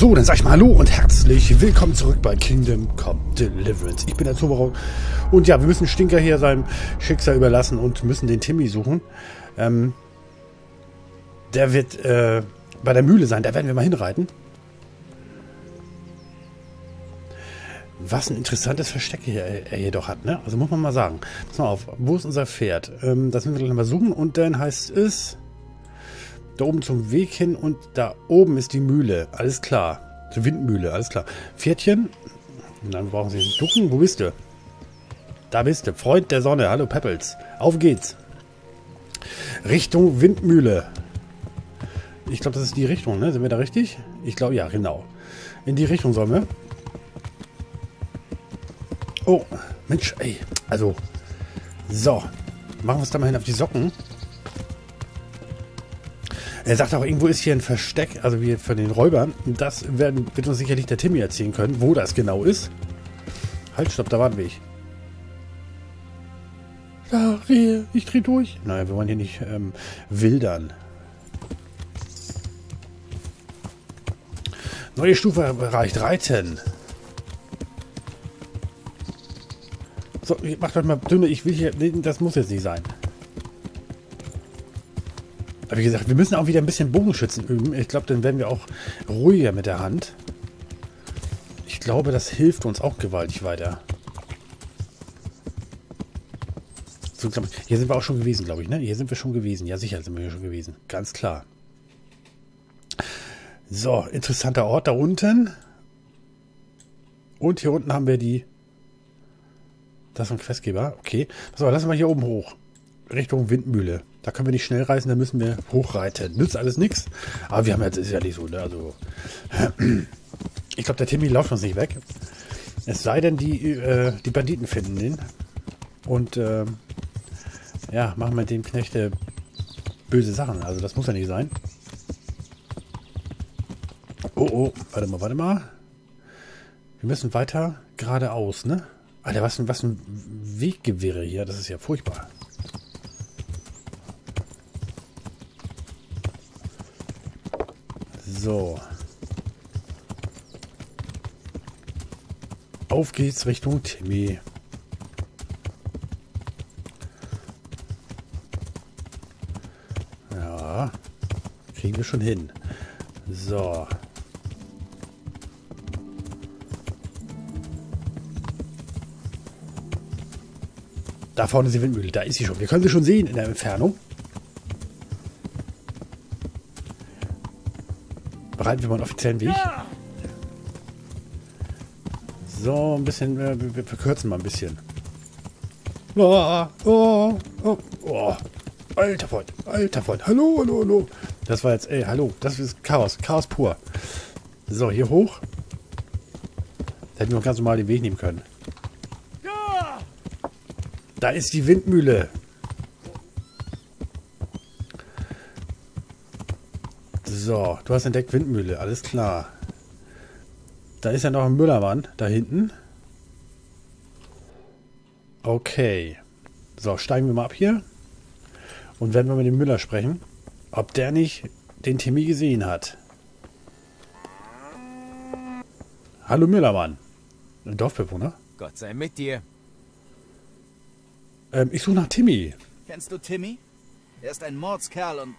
So, dann sag ich mal hallo und herzlich willkommen zurück bei Kingdom Come Deliverance. Ich bin der Zowarock und ja, wir müssen Stinker hier seinem Schicksal überlassen und müssen den Timmy suchen. Der wird bei der Mühle sein, da werden wir mal hinreiten. Was ein interessantes Versteck hier er jedoch hat, ne? Also muss man mal sagen. Pass mal auf, wo ist unser Pferd? Das müssen wir gleich mal suchen und dann heißt es... Da oben zum Weg hin und da oben ist die Mühle. Alles klar. Die Windmühle, alles klar. Pferdchen. Dann brauchen sie nicht ducken. Wo bist du? Da bist du. Freund der Sonne. Hallo Peppels. Auf geht's. Richtung Windmühle. Ich glaube, das ist die Richtung, ne? Sind wir da richtig? Ich glaube, ja, genau. In die Richtung sollen wir. Oh, Mensch, ey. Also. So. Machen wir uns da mal hin auf die Socken. Er sagt auch, irgendwo ist hier ein Versteck, also wie von den Räubern. Das wird uns sicherlich der Timmy erzählen können, wo das genau ist. Halt, stopp, da war ein Weg. Da, Rehe, ich dreh durch. Naja, wir wollen hier nicht wildern. Neue Stufe erreicht, reiten. So, macht euch mal dünne, ich will hier, nee, das muss jetzt nicht sein. Aber wie gesagt, wir müssen auch wieder ein bisschen Bogenschützen üben. Ich glaube, dann werden wir auch ruhiger mit der Hand. Ich glaube, das hilft uns auch gewaltig weiter. So, glaub ich, hier sind wir auch schon gewesen, glaube ich, ne? Hier sind wir schon gewesen. Ja, sicher sind wir hier schon gewesen. Ganz klar. So, interessanter Ort da unten. Und hier unten haben wir die... Das ist ein Questgeber. Okay. So, lassen wir hier oben hoch. Richtung Windmühle. Da können wir nicht schnell reisen, da müssen wir hochreiten. Nützt alles nichts. Aber wir haben jetzt, ist ja nicht so, ne? Also, ich glaube, der Timmy läuft uns nicht weg. Es sei denn, die Banditen finden den. Und ja, machen wir dem Knechte böse Sachen. Also das muss ja nicht sein. Oh, oh, warte mal, warte mal. Wir müssen weiter geradeaus, ne? Alter, was ein Weggewirre hier. Das ist ja furchtbar. So. Auf geht's Richtung Timmy. Ja. Kriegen wir schon hin. So. Da vorne ist die Windmühle. Da ist sie schon. Wir können sie schon sehen in der Entfernung. Bereiten wir mal einen offiziellen Weg. So, ein bisschen, wir verkürzen mal ein bisschen. Oh, oh, oh, oh. Alter Freund, alter Freund. Hallo, hallo, hallo. Das war jetzt, ey, hallo. Das ist Chaos, Chaos pur. So, hier hoch. Da hätten wir noch ganz normal den Weg nehmen können. Da ist die Windmühle. So, du hast entdeckt Windmühle, alles klar. Da ist ja noch ein Müllermann, da hinten. Okay. So, steigen wir mal ab hier. Und werden wir mit dem Müller sprechen, ob der nicht den Timmy gesehen hat. Hallo Müllermann. Ein Dorfbewohner. Gott sei mit dir. Ich suche nach Timmy. Kennst du Timmy? Er ist ein Mordskerl und...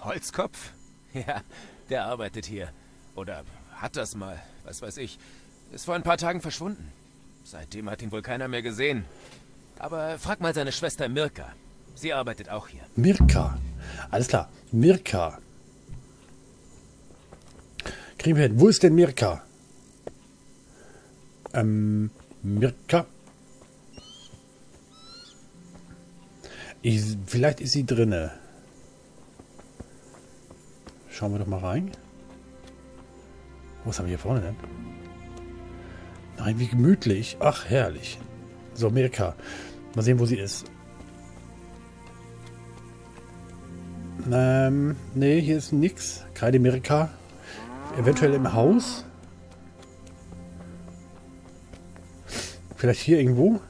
Holzkopf? Ja, der arbeitet hier. Oder hat das mal, was weiß ich. Ist vor ein paar Tagen verschwunden. Seitdem hat ihn wohl keiner mehr gesehen. Aber frag mal seine Schwester Mirka. Sie arbeitet auch hier. Mirka. Alles klar. Mirka. Kriegen wir hin. Wo ist denn Mirka? Mirka. Vielleicht ist sie drinne. Schauen wir doch mal rein. Was haben wir hier vorne denn? Nein, wie gemütlich. Ach, herrlich. So, Mirka. Mal sehen, wo sie ist. Nee, hier ist nix. Keine Mirka. Eventuell im Haus. Vielleicht hier irgendwo.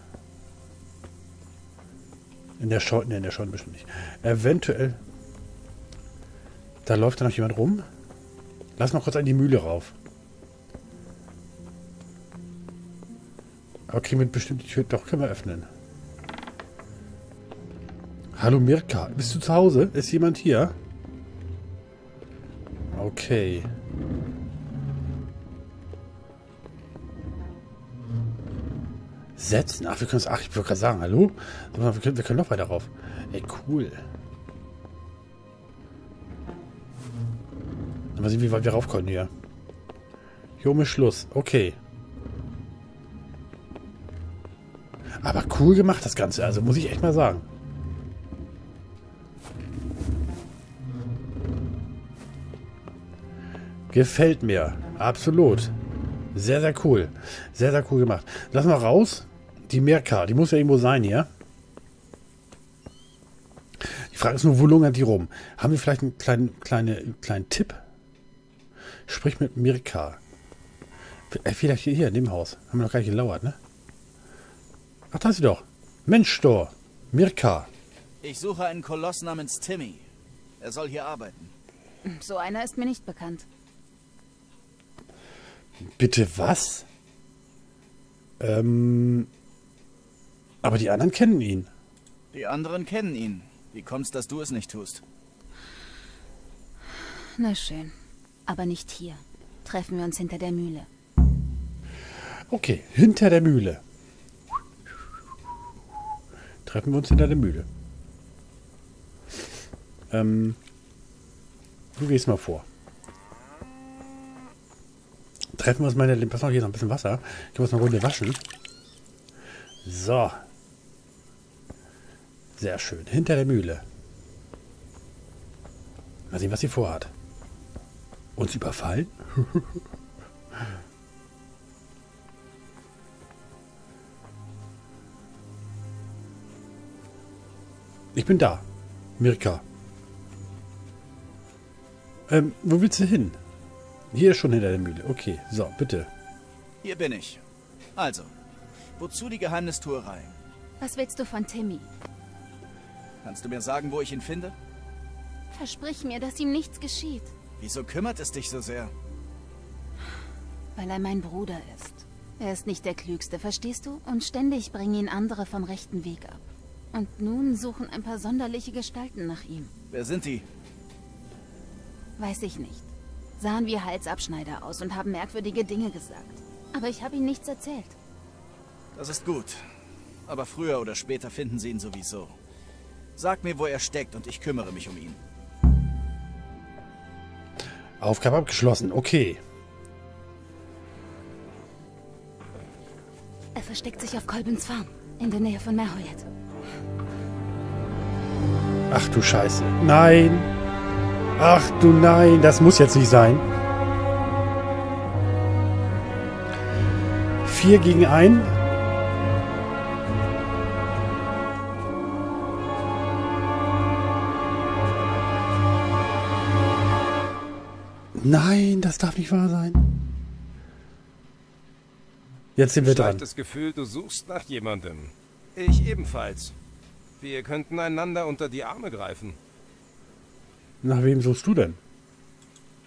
In der Scheune. Nee, in der Scheune bestimmt nicht. Eventuell... Da läuft da noch jemand rum. Lass mal kurz an die Mühle rauf. Aber kriegen wir bestimmt die Tür. Doch, können wir öffnen. Hallo Mirka, bist du zu Hause? Ist jemand hier? Okay. Setzen? Ach, wir können es. Ach, ich würde gerade sagen, hallo? Wir können noch weiter rauf. Ey, cool. Mal sehen, wie weit wir rauf können hier. Hier oben ist Schluss. Okay. Aber cool gemacht das Ganze, also muss ich echt mal sagen. Gefällt mir. Absolut. Sehr, sehr cool. Sehr, sehr cool gemacht. Lass mal raus. Die Mirka, die muss ja irgendwo sein hier. Die Frage ist nur, wo lungert die rum? Haben wir vielleicht einen kleinen Tipp? Sprich mit Mirka. Vielleicht hier in dem Haus. Haben wir noch gar nicht gelauert, ne? Ach, da ist sie doch. Mensch, Thor. Mirka. Ich suche einen Koloss namens Timmy. Er soll hier arbeiten. So einer ist mir nicht bekannt. Bitte was? Aber die anderen kennen ihn. Die anderen kennen ihn. Wie kommt's, dass du es nicht tust? Na schön. Aber nicht hier. Treffen wir uns hinter der Mühle. Okay, hinter der Mühle. Treffen wir uns hinter der Mühle. Du gehst mal vor. Treffen wir uns mal in der Limpe. Pass mal, hier ist noch ein bisschen Wasser. Ich muss mal eine Runde waschen. So. Sehr schön. Hinter der Mühle. Mal sehen, was sie vorhat. Uns überfallen? Ich bin da. Mirka. Wo willst du hin? Hier ist schon hinter der Mühle. Okay, so, bitte. Hier bin ich. Also, wozu die Geheimnistuerei? Was willst du von Timmy? Kannst du mir sagen, wo ich ihn finde? Versprich mir, dass ihm nichts geschieht. Wieso kümmert es dich so sehr? Weil er mein Bruder ist. Er ist nicht der Klügste, verstehst du? Und ständig bringen ihn andere vom rechten Weg ab. Und nun suchen ein paar sonderliche Gestalten nach ihm. Wer sind die? Weiß ich nicht. Sahen wie Halsabschneider aus und haben merkwürdige Dinge gesagt. Aber ich habe ihm nichts erzählt. Das ist gut. Aber früher oder später finden sie ihn sowieso. Sag mir, wo er steckt und ich kümmere mich um ihn. Aufgabe abgeschlossen. Okay. Er versteckt sich auf Kolbens Farm, in der Nähe von Merhoyet. Ach du Scheiße. Nein! Ach du nein, das muss jetzt nicht sein. 4 gegen 1. Nein, das darf nicht wahr sein. Jetzt sind wir dran. Ich habe das Gefühl, du suchst nach jemandem. Ich ebenfalls. Wir könnten einander unter die Arme greifen. Nach wem suchst du denn?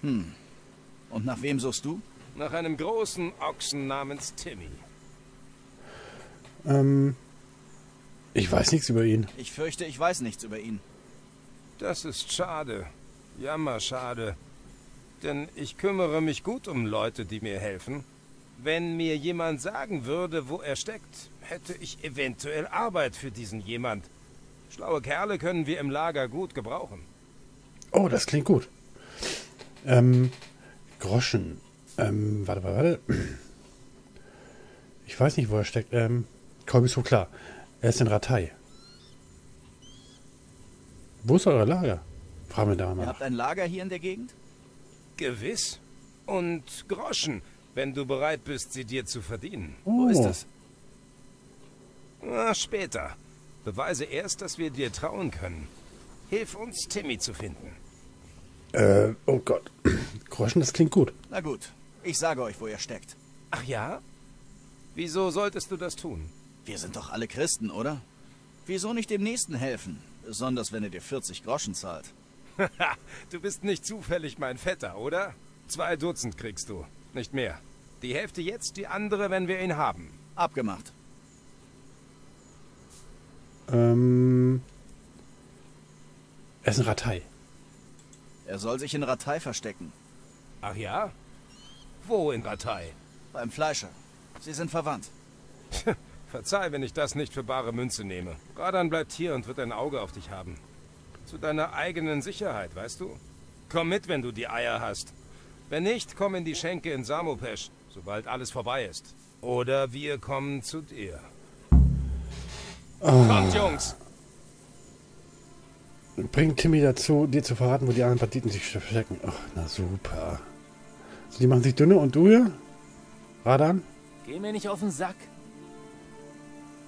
Hm. Und nach wem suchst du? Nach einem großen Ochsen namens Timmy. Ich weiß nichts über ihn. Ich fürchte, ich weiß nichts über ihn. Das ist schade. Jammerschade. Denn ich kümmere mich gut um Leute, die mir helfen. Wenn mir jemand sagen würde, wo er steckt, hätte ich eventuell Arbeit für diesen jemand. Schlaue Kerle können wir im Lager gut gebrauchen. Oh, das klingt gut. Groschen. Warte. Ich weiß nicht, wo er steckt. Kolben ist so klar. Er ist in Rattay. Wo ist euer Lager? Fragen wir da mal. Ihr habt ein Lager hier in der Gegend? Gewiss. Und Groschen, wenn du bereit bist, sie dir zu verdienen. Oh. Wo ist das? Na, später. Beweise erst, dass wir dir trauen können. Hilf uns, Timmy zu finden. Oh Gott. Groschen, das klingt gut. Na gut, ich sage euch, wo er steckt. Ach ja? Wieso solltest du das tun? Wir sind doch alle Christen, oder? Wieso nicht dem Nächsten helfen? Besonders, wenn er dir 40 Groschen zahlt. Haha, du bist nicht zufällig mein Vetter, oder? 2 Dutzend kriegst du, nicht mehr. Die Hälfte jetzt, die andere, wenn wir ihn haben. Abgemacht. Er ist ein Rattay. Er soll sich in Rattay verstecken. Ach ja? Wo in Rattay? Beim Fleischer. Sie sind verwandt. Verzeih, wenn ich das nicht für bare Münze nehme. Radan bleibt hier und wird ein Auge auf dich haben. Zu deiner eigenen Sicherheit, weißt du? Komm mit, wenn du die Eier hast. Wenn nicht, komm in die Schenke in Samopesh, sobald alles vorbei ist. Oder wir kommen zu dir. Oh. Kommt, Jungs! Bringt Timmy dazu, dir zu verraten, wo die anderen Banditen sich verstecken. Ach, na super. Also die machen sich dünne und du hier? Radan? Geh mir nicht auf den Sack.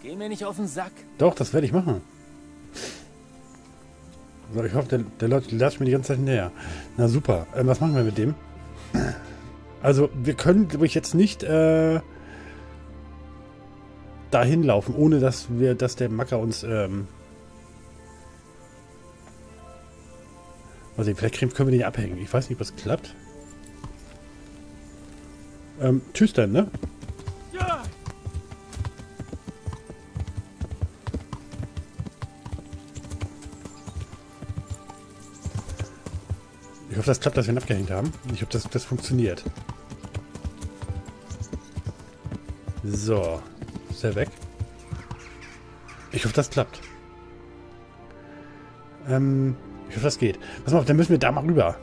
Geh mir nicht auf den Sack. Doch, das werde ich machen. So, ich hoffe, der Leute latscht mir die ganze Zeit näher. Na super. Was machen wir mit dem? Also, wir können, glaube ich, jetzt nicht dahin laufen, ohne dass der Macker uns... also, vielleicht können wir den abhängen. Ich weiß nicht, was klappt. Tschüss dann, ne? Ja. Ich hoffe, das klappt, dass wir ihn abgehängt haben. Ich hoffe, das funktioniert. So. Ist er weg? Ich hoffe, das klappt. Ich hoffe, das geht. Pass mal auf, dann müssen wir da mal rüber.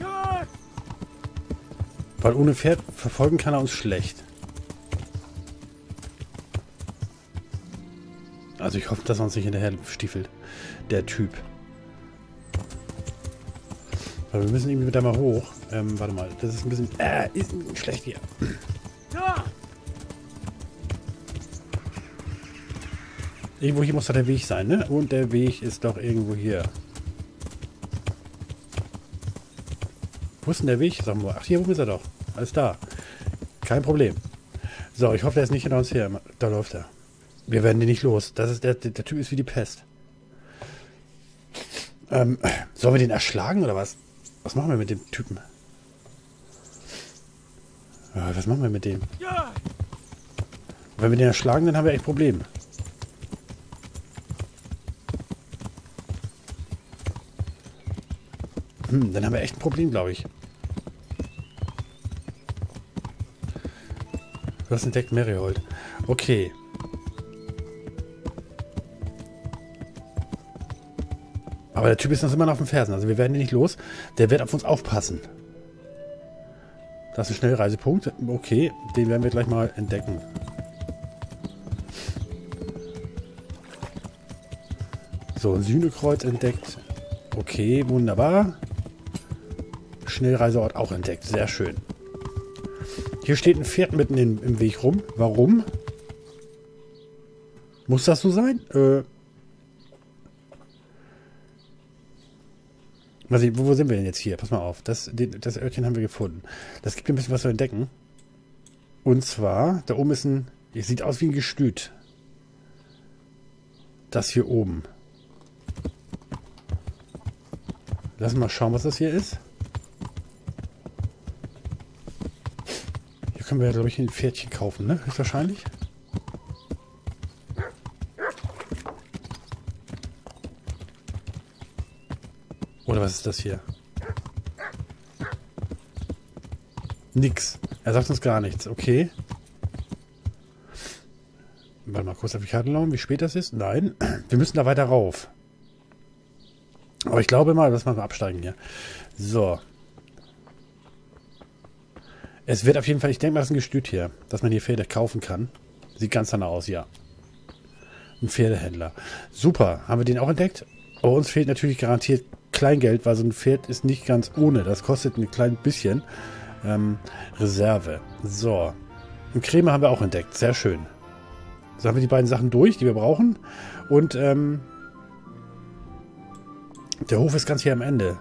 Ja. Weil ohne Pferd verfolgen kann er uns schlecht. Also ich hoffe, dass er uns nicht hinterher stiefelt. Der Typ. Aber wir müssen irgendwie da mal hoch. Warte mal. Das ist ein bisschen... ist schlecht hier. Ja. Irgendwo hier muss doch der Weg sein, ne? Und der Weg ist doch irgendwo hier. Wo ist denn der Weg? Sagen wir. Ach, hier, wo ist er doch? Alles da. Kein Problem. So, ich hoffe, der ist nicht hinter uns her. Da läuft er. Wir werden die nicht los. Das ist der Typ ist wie die Pest. Sollen wir den erschlagen oder was? Was machen wir mit dem Typen? Was machen wir mit dem? Wenn wir den erschlagen, dann haben wir echt Probleme. Dann haben wir echt ein Problem, glaube ich. Du hast entdeckt Merhoyet. Okay. Aber der Typ ist uns immer noch auf den Fersen. Also wir werden ihn nicht los. Der wird auf uns aufpassen. Das ist ein Schnellreisepunkt. Okay, den werden wir gleich mal entdecken. So, ein Sühnekreuz entdeckt. Okay, wunderbar. Schnellreiseort auch entdeckt. Sehr schön. Hier steht ein Pferd mitten im Weg rum. Warum? Muss das so sein? Also, wo sind wir denn jetzt hier? Pass mal auf. Das Örtchen haben wir gefunden. Das gibt mir ein bisschen was zu entdecken. Und zwar, da oben ist ein... Es sieht aus wie ein Gestüt. Das hier oben. Lass uns mal schauen, was das hier ist. Hier können wir, glaube ich, ein Pferdchen kaufen, ne? Höchstwahrscheinlich. Oder was ist das hier? Nix. Er sagt uns gar nichts. Okay. Warte mal kurz auf die Karte laufen, wie spät das ist. Nein. Wir müssen da weiter rauf. Aber ich glaube mal, dass wir absteigen hier. So. Es wird auf jeden Fall, ich denke mal, das ist ein Gestüt hier, dass man hier Pferde kaufen kann. Sieht ganz danach aus, ja. Ein Pferdehändler. Super. Haben wir den auch entdeckt? Aber uns fehlt natürlich garantiert Kleingeld, weil so ein Pferd ist nicht ganz ohne. Das kostet ein klein bisschen Reserve. So. Ein Creme haben wir auch entdeckt. Sehr schön. So haben wir die beiden Sachen durch, die wir brauchen. Und der Hof ist ganz hier am Ende.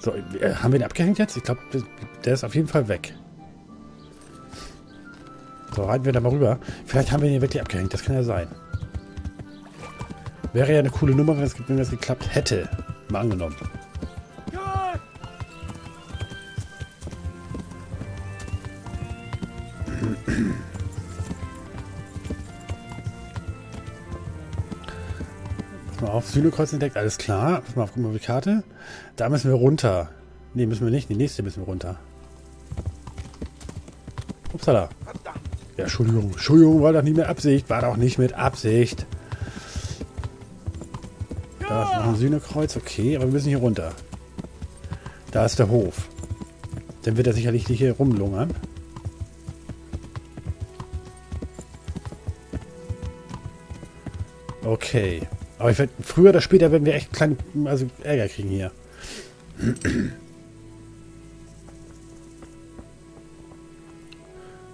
So, haben wir ihn abgehängt jetzt? Ich glaube, der ist auf jeden Fall weg. So, reiten wir da mal rüber. Vielleicht haben wir den wirklich abgehängt. Das kann ja sein. Wäre ja eine coole Nummer, wenn das geklappt hätte. Mal angenommen. Auf Sühnekreuz entdeckt, alles klar. Pass mal auf, guck mal auf die Karte. Da müssen wir runter. Ne, müssen wir nicht. Die nächste müssen wir runter. Upsala. Ja, Entschuldigung. Entschuldigung, war doch nicht mit Absicht. War doch nicht mit Absicht. Da ist noch ein Sühnekreuz, okay. Aber wir müssen hier runter. Da ist der Hof. Dann wird er sicherlich nicht hier rumlungern. Okay. Aber ich werde früher oder später werden wir echt kleinen Ärger kriegen hier.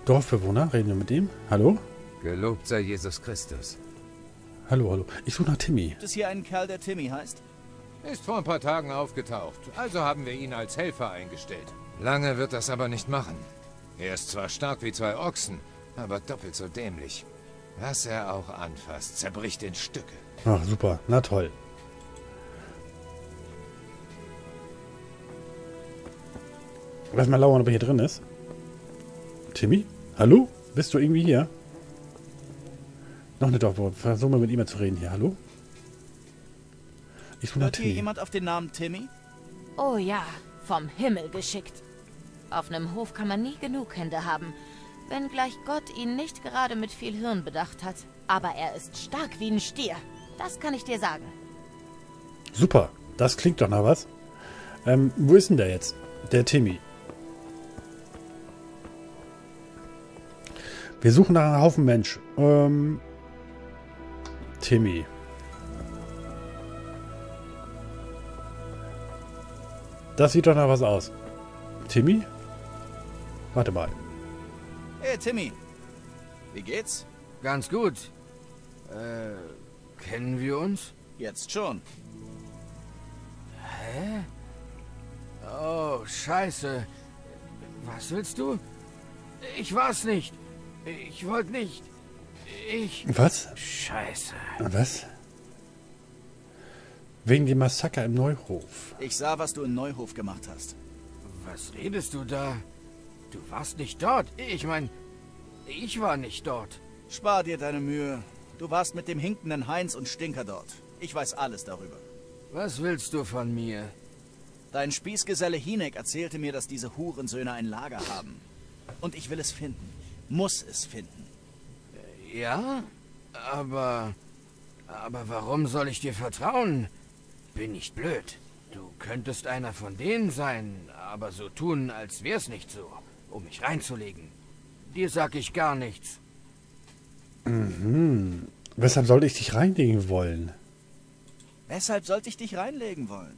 Dorfbewohner, reden wir mit ihm? Hallo? Gelobt sei Jesus Christus. Hallo, hallo. Ich suche nach Timmy. Gibt es hier einen Kerl, der Timmy heißt? Ist vor ein paar Tagen aufgetaucht, also haben wir ihn als Helfer eingestellt. Lange wird das aber nicht machen. Er ist zwar stark wie zwei Ochsen, aber doppelt so dämlich. Was er auch anfasst, zerbricht in Stücke. Ach, super. Na toll. Lass mal lauern, ob er hier drin ist. Timmy? Hallo? Bist du irgendwie hier? Noch eine Dorfbewohnerin. Versuchen wir mit ihm zu reden hier. Hallo? Ich suche nach Timmy. Hört hier jemand auf den Namen Timmy? Oh ja, vom Himmel geschickt. Auf einem Hof kann man nie genug Hände haben. Wenngleich Gott ihn nicht gerade mit viel Hirn bedacht hat. Aber er ist stark wie ein Stier. Das kann ich dir sagen. Super, das klingt doch nach was. Wo ist denn der jetzt? Der Timmy. Wir suchen nach einem Haufen Mensch. Timmy. Das sieht doch nach was aus. Timmy? Warte mal. Hey Timmy. Wie geht's? Ganz gut. Kennen wir uns? Jetzt schon. Hä? Oh, scheiße. Was willst du? Ich war's nicht. Ich wollte nicht. Ich... Was? Scheiße. Was? Wegen dem Massaker im Neuhof. Ich sah, was du im Neuhof gemacht hast. Was redest du da? Du warst nicht dort. Ich meine, ich war nicht dort. Spar dir deine Mühe. Du warst mit dem hinkenden Heinz und Stinker dort. Ich weiß alles darüber. Was willst du von mir? Dein Spießgeselle Hinek erzählte mir, dass diese Hurensöhne ein Lager haben. Und ich will es finden. Muss es finden. Ja? Aber warum soll ich dir vertrauen? Bin nicht blöd. Du könntest einer von denen sein, aber so tun, als wär's nicht so, um mich reinzulegen. Dir sag ich gar nichts. Mhm. Weshalb sollte ich dich reinlegen wollen? Weshalb sollte ich dich reinlegen wollen?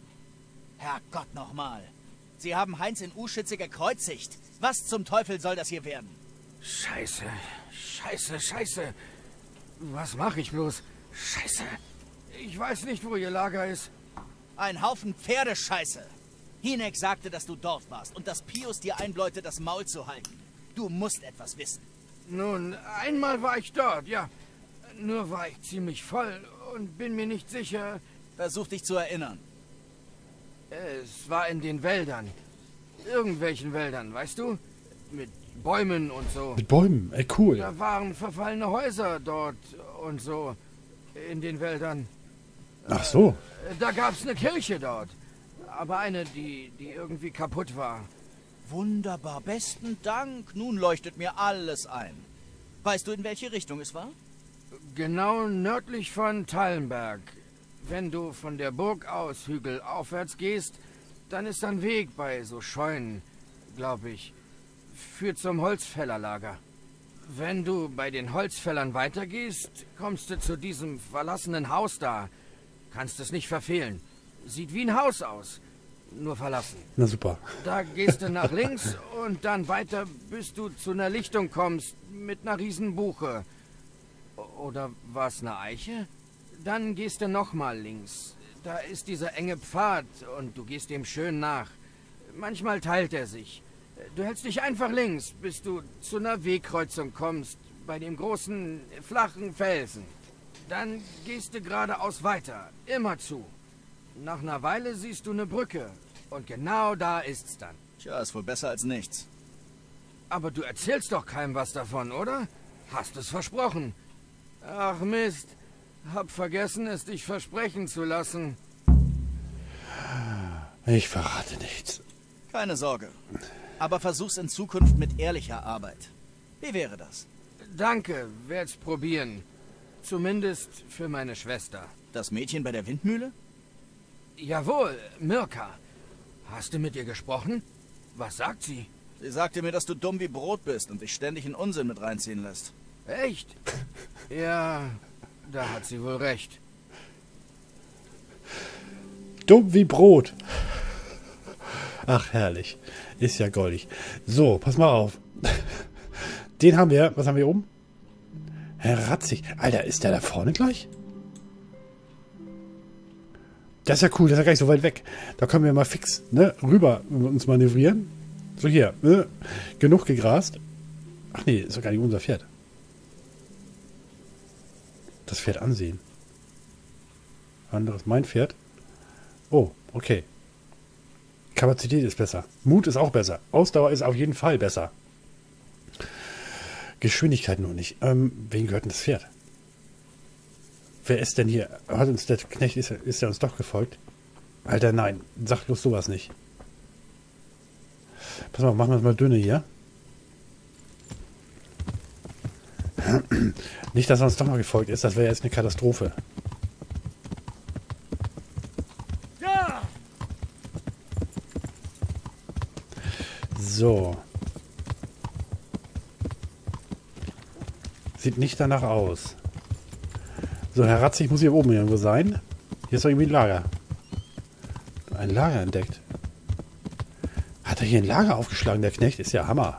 Herrgott nochmal. Sie haben Heinz in Uschütze gekreuzigt. Was zum Teufel soll das hier werden? Scheiße. Scheiße, Scheiße. Was mache ich bloß? Scheiße. Ich weiß nicht, wo ihr Lager ist. Ein Haufen Pferdescheiße. Hinek sagte, dass du dort warst und dass Pius dir einbläute, das Maul zu halten. Du musst etwas wissen. Nun, einmal war ich dort, ja. Nur war ich ziemlich voll und bin mir nicht sicher. Versuch dich zu erinnern. Es war in den Wäldern. Irgendwelchen Wäldern, weißt du? Mit Bäumen und so. Mit Bäumen? Ey, cool. Da waren verfallene Häuser dort und so. In den Wäldern. Ach so. Da gab's eine Kirche dort. Aber eine, die irgendwie kaputt war. Wunderbar, besten Dank. Nun leuchtet mir alles ein. Weißt du, in welche Richtung es war? Genau nördlich von Tallenberg. Wenn du von der Burg aus Hügel aufwärts gehst, dann ist ein Weg bei so Scheunen, glaube ich. Führt zum Holzfällerlager. Wenn du bei den Holzfällern weitergehst, kommst du zu diesem verlassenen Haus da. Kannst es nicht verfehlen. Sieht wie ein Haus aus. Nur verlassen. Na super. Da gehst du nach links und dann weiter, bis du zu einer Lichtung kommst mit einer riesen Buche. Oder war es eine Eiche? Dann gehst du nochmal links. Da ist dieser enge Pfad und du gehst dem schön nach. Manchmal teilt er sich. Du hältst dich einfach links, bis du zu einer Wegkreuzung kommst, bei dem großen, flachen Felsen. Dann gehst du geradeaus weiter, immer zu. Nach einer Weile siehst du eine Brücke. Und genau da ist's dann. Tja, ist wohl besser als nichts. Aber du erzählst doch keinem was davon, oder? Hast es versprochen. Ach Mist, hab vergessen, es dich versprechen zu lassen. Ich verrate nichts. Keine Sorge. Aber versuch's in Zukunft mit ehrlicher Arbeit. Wie wäre das? Danke, werd's probieren. Zumindest für meine Schwester. Das Mädchen bei der Windmühle? Jawohl, Mirka. Hast du mit ihr gesprochen? Was sagt sie? Sie sagte mir, dass du dumm wie Brot bist und dich ständig in Unsinn mit reinziehen lässt. Echt? Ja, da hat sie wohl recht. Dumm wie Brot. Ach, herrlich. Ist ja goldig. So, pass mal auf. Den haben wir. Was haben wir oben? Herr Radzig. Alter, ist der da vorne gleich? Das ist ja cool, das ist ja gar nicht so weit weg. Da können wir mal fix, ne, rüber uns manövrieren. So hier, ne? Genug gegrast. Ach nee, ist doch gar nicht unser Pferd. Das Pferd ansehen. Anderes mein Pferd. Oh, okay. Kapazität ist besser. Mut ist auch besser. Ausdauer ist auf jeden Fall besser. Geschwindigkeit nur nicht. Wem gehört denn das Pferd? Wer ist denn hier? Hat uns der Knecht, ist er uns doch gefolgt? Alter, nein. Sag bloß sowas nicht. Pass mal, machen wir es mal dünne hier. Nicht, dass er uns doch noch gefolgt ist. Das wäre jetzt eine Katastrophe. Ja. So. Sieht nicht danach aus. So, Herr Radzig muss hier oben irgendwo sein. Hier ist doch irgendwie ein Lager. Ein Lager entdeckt. Hat er hier ein Lager aufgeschlagen, der Knecht? Ist ja Hammer.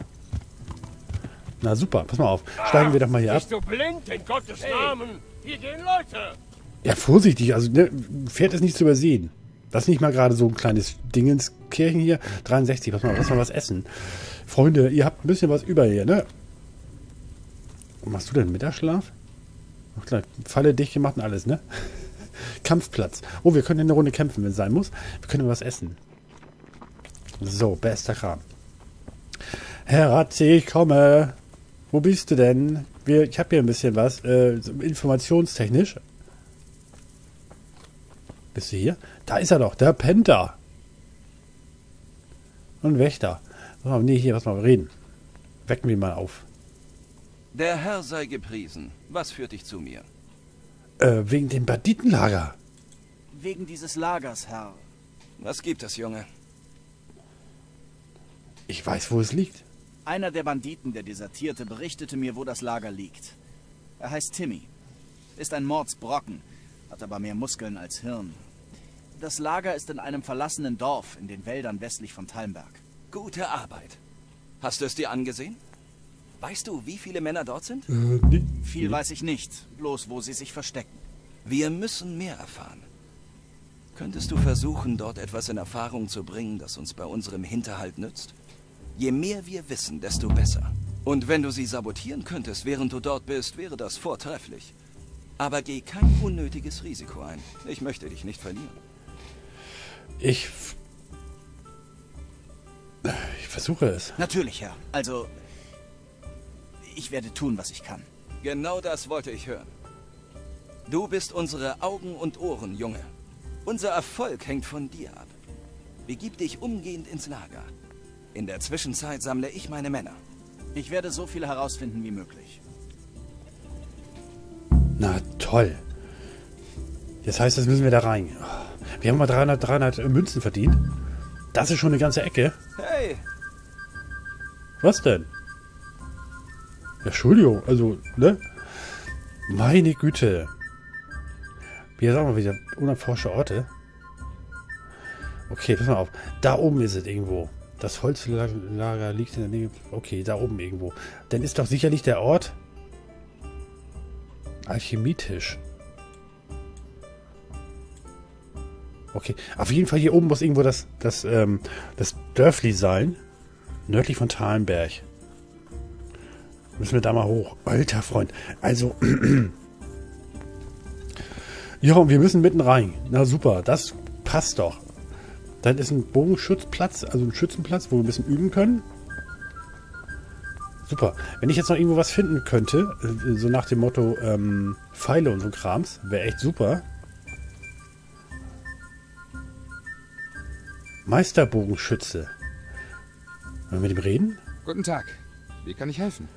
Na super, pass mal auf. Steigen wir doch mal hier ab. Bist du blind, in Gottes Namen? Hier gehen Leute. Ja, vorsichtig. Also, ne, Pferd ist nicht zu übersehen. Das ist nicht mal gerade so ein kleines Dingenskirchen hier. 63, pass mal auf, lass mal was essen. Freunde, ihr habt ein bisschen was über hier, ne? Und machst du denn Mittagsschlaf? Ach klar, Falle dicht gemacht und alles, ne? Kampfplatz. Oh, wir können in der Runde kämpfen, wenn es sein muss. Wir können was essen. So, bester Kram. Herr Rattay, ich komme. Wo bist du denn? Ich habe hier ein bisschen was. Informationstechnisch. Bist du hier? Da ist er doch, der Penta. Und Wächter. Oh, nee, hier, was mal reden. Wecken wir ihn mal auf. Der Herr sei gepriesen. Was führt dich zu mir? Wegen dem Banditenlager. Wegen dieses Lagers, Herr. Was gibt es, Junge? Ich weiß, wo es liegt. Einer der Banditen, der desertierte, berichtete mir, wo das Lager liegt. Er heißt Timmy. Ist ein Mordsbrocken, hat aber mehr Muskeln als Hirn. Das Lager ist in einem verlassenen Dorf in den Wäldern westlich von Talmberg. Gute Arbeit. Hast du es dir angesehen? Weißt du, wie viele Männer dort sind? Nee. Viel weiß ich nicht, bloß wo sie sich verstecken. Wir müssen mehr erfahren. Könntest du versuchen, dort etwas in Erfahrung zu bringen, das uns bei unserem Hinterhalt nützt? Je mehr wir wissen, desto besser. Und wenn du sie sabotieren könntest, während du dort bist, wäre das vortrefflich. Aber geh kein unnötiges Risiko ein. Ich möchte dich nicht verlieren. Ich versuche es. Natürlich, Herr. Also... Ich werde tun, was ich kann. Genau das wollte ich hören. Du bist unsere Augen und Ohren, Junge. Unser Erfolg hängt von dir ab. Begib dich umgehend ins Lager. In der Zwischenzeit sammle ich meine Männer. Ich werde so viel herausfinden wie möglich. Na toll. Das heißt, das müssen wir da rein. Wir haben mal 300 Münzen verdient. Das ist schon eine ganze Ecke. Hey! Was denn? Entschuldigung, also, ne? Meine Güte. Wir sagen mal wieder unerforschte Orte. Okay, pass mal auf. Da oben ist es irgendwo. Das Holzlager liegt in der Nähe. Okay, da oben irgendwo. Dann ist doch sicherlich der Ort alchemietisch. Okay, auf jeden Fall hier oben muss irgendwo das Dörfli sein. Nördlich von Talmberg. Müssen wir da mal hoch. Alter Freund. Also. Ja, und wir müssen mitten rein. Na super, das passt doch. Dann ist ein Bogenschützplatz, also ein Schützenplatz, wo wir ein bisschen üben können. Super. Wenn ich jetzt noch irgendwo was finden könnte, so nach dem Motto Pfeile und so Krams, wäre echt super. Meisterbogenschütze. Wollen wir mit ihm reden? Guten Tag. Wie kann ich helfen?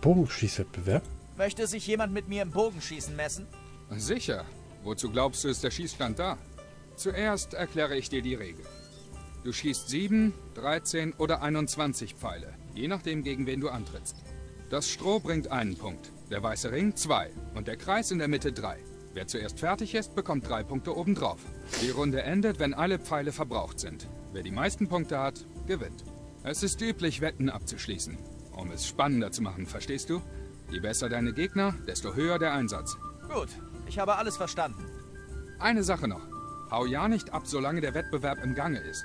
Bogenschießwettbewerb? Möchte sich jemand mit mir im Bogenschießen messen? Sicher. Wozu glaubst du, ist der Schießstand da? Zuerst erkläre ich dir die Regel. Du schießt 7, 13 oder 21 Pfeile, je nachdem, gegen wen du antrittst. Das Stroh bringt einen Punkt, der weiße Ring 2 und der Kreis in der Mitte 3. Wer zuerst fertig ist, bekommt 3 Punkte obendrauf. Die Runde endet, wenn alle Pfeile verbraucht sind. Wer die meisten Punkte hat, gewinnt. Es ist üblich, Wetten abzuschließen. Um es spannender zu machen, verstehst du? Je besser deine Gegner, desto höher der Einsatz. Gut. Ich habe alles verstanden. Eine Sache noch. Hau ja nicht ab, solange der Wettbewerb im Gange ist.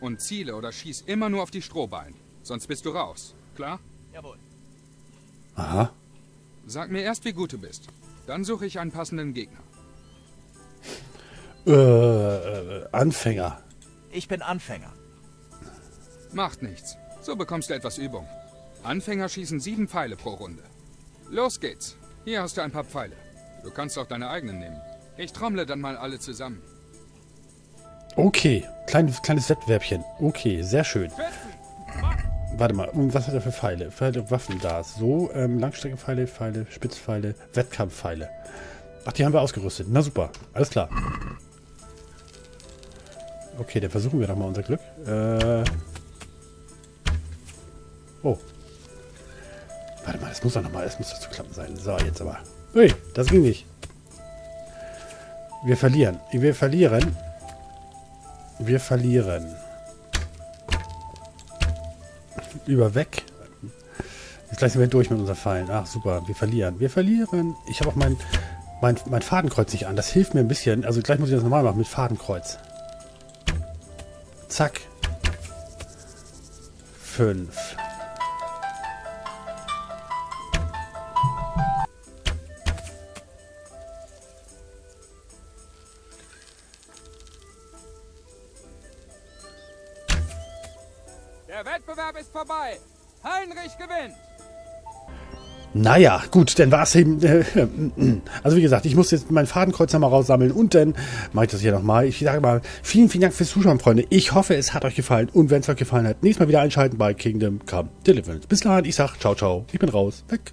Und ziele oder schieß immer nur auf die Strohballen. Sonst bist du raus. Klar? Jawohl. Aha. Sag mir erst, wie gut du bist. Dann suche ich einen passenden Gegner. Anfänger. Ich bin Anfänger. Macht nichts. So bekommst du etwas Übung. Anfänger schießen 7 Pfeile pro Runde. Los geht's. Hier hast du ein paar Pfeile. Du kannst auch deine eigenen nehmen. Ich trommle dann mal alle zusammen. Okay, kleines Wettbewerbchen. Okay, sehr schön. Warte mal, was hat er für Pfeile? Pfeile, Waffen da. So, Langstreckenpfeile, Pfeile, Spitzpfeile, Wettkampfpfeile. Ach, die haben wir ausgerüstet. Na super, alles klar. Okay, dann versuchen wir doch mal unser Glück. Oh. Warte mal, das muss doch nochmal, es muss doch zu klappen sein. So, jetzt aber. Ui, das ging nicht. Wir verlieren. Wir verlieren. Wir verlieren. Überweg. Jetzt gleich sind wir durch mit unseren Pfeilen. Ach, super. Wir verlieren. Wir verlieren. Ich habe auch mein Fadenkreuz nicht an. Das hilft mir ein bisschen. Also gleich muss ich das normal machen mit Fadenkreuz. Zack. 5. Vorbei. Heinrich gewinnt. Naja, gut, dann war es eben... Also wie gesagt, ich muss jetzt mein Fadenkreuz nochmal raussammeln und dann mache ich das hier nochmal. Ich sage mal, vielen, vielen Dank fürs Zuschauen, Freunde. Ich hoffe, es hat euch gefallen und wenn es euch gefallen hat, nächstes Mal wieder einschalten bei Kingdom Come Deliverance. Bis dahin, ich sage ciao, ciao. Ich bin raus. Weg.